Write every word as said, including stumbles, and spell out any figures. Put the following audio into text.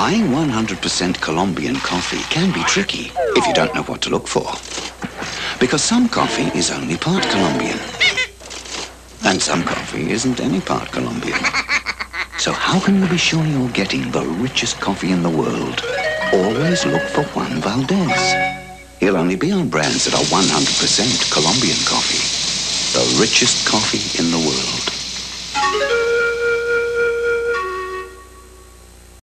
Buying one hundred percent Colombian coffee can be tricky if you don't know what to look for. Because some coffee is only part Colombian. And some coffee isn't any part Colombian. So how can you be sure you're getting the richest coffee in the world? Always look for Juan Valdez. He'll only be on brands that are one hundred percent Colombian coffee. The richest coffee in the world.